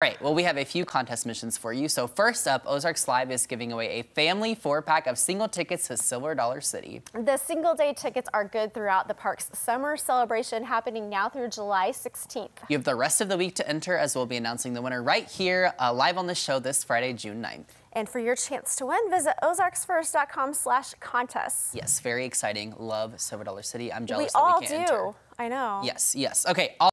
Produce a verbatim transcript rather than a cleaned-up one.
All right, well, we have a few contest missions for you. So first up, Ozarks Live is giving away a family four-pack of single tickets to Silver Dollar City. The single-day tickets are good throughout the park's summer celebration happening now through July sixteenth. You have the rest of the week to enter, as we'll be announcing the winner right here uh, live on the show this Friday, June ninth. And for your chance to win, visit ozarks first dot com slash contests. Yes, very exciting. Love Silver Dollar City. I'm jealous we that we can't We all do. Enter. I know. Yes, yes. Okay. All